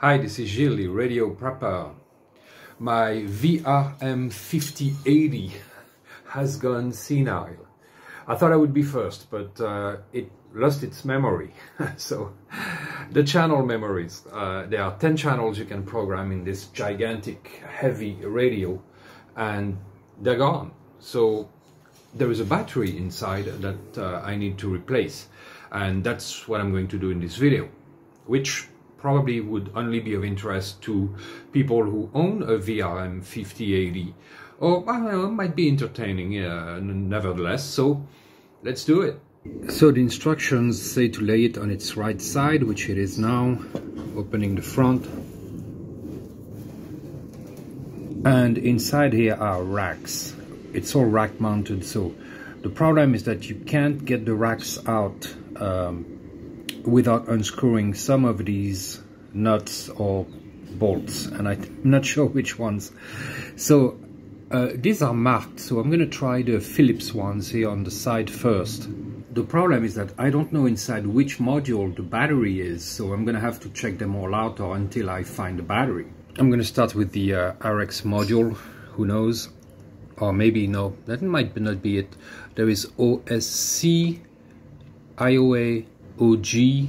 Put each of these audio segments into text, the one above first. Hi, this is Gilles, radio prepper. My VRM-5080 has gone senile. I thought I would be first, but it lost its memory. So, the channel memories. There are 10 channels you can program in this gigantic, heavy radio, and they're gone. So, there is a battery inside that I need to replace. And that's what I'm going to do in this video, which probably would only be of interest to people who own a VRM-5080, or I don't know, might be entertaining nevertheless, so let's do it. So the instructions say to lay it on its right side, which it is now, opening the front. And inside here are racks. It's all rack mounted, so the problem is that you can't get the racks out without unscrewing some of these nuts or bolts, and I'm not sure which ones. So these are marked, so I'm going to try the Phillips ones here on the side first. The problem is that I don't know inside which module the battery is, so I'm going to have to check them all out or until I find the battery. I'm going to start with the RX module, who knows, or maybe no, that might not be it. There is OSC, IOA, OG,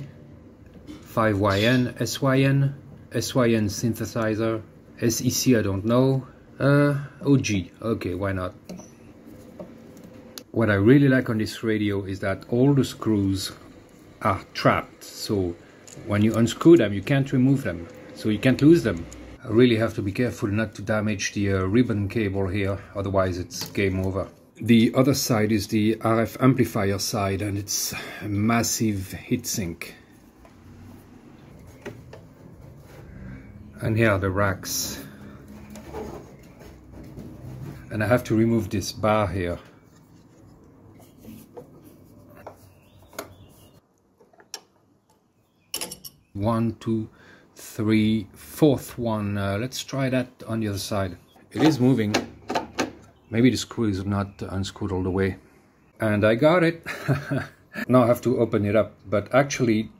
5YN, SYN, SYN synthesizer, SEC, I don't know, OG, okay, why not? What I really like on this radio is that all the screws are trapped, so when you unscrew them, you can't remove them, so you can't lose them. I really have to be careful not to damage the ribbon cable here, otherwise it's game over. The other side is the RF amplifier side, and it's a massive heatsink. And here are the racks. And I have to remove this bar here. One, two, three, fourth one. Let's try that on the other side. It is moving. Maybe the screw is not unscrewed all the way. And I got it! Now I have to open it up, but actually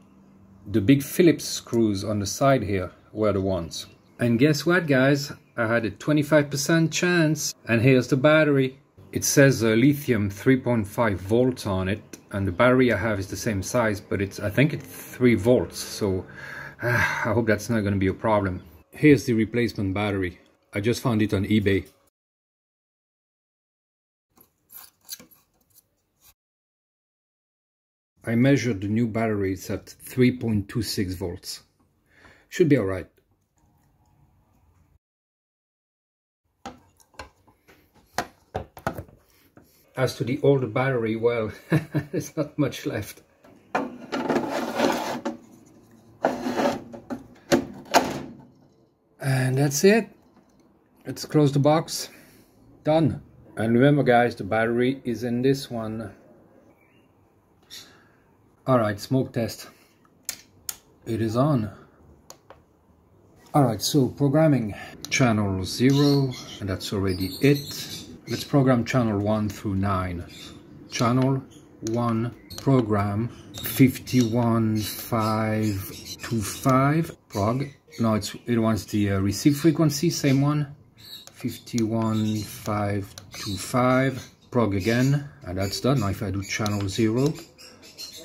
the big Phillips screws on the side here were the ones. And guess what, guys? I had a 25% chance, and here's the battery. It says lithium 3.5 volts on it, and the battery I have is the same size, but it's, I think it's 3 volts, so I hope that's not going to be a problem. Here's the replacement battery. I just found it on eBay. I measured the new battery, it's at 3.26 volts. Should be alright. As to the old battery, well, there's not much left. And that's it. Let's close the box. Done. And remember, guys, the battery is in this one. Alright, smoke test. It is on. Alright, so programming. Channel 0, and that's already it. Let's program channel 1 through 9. Channel 1, program 51525, prog. No, it wants the receive frequency, same one. 51525, prog again. And that's done. Now if I do channel 0.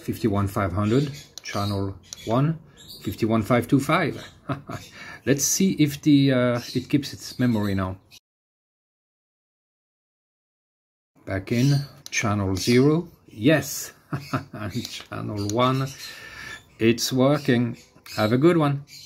51500, channel 1, 51525. Let's see if the it keeps its memory now. Back in, channel 0, yes, and channel 1, it's working. Have a good one.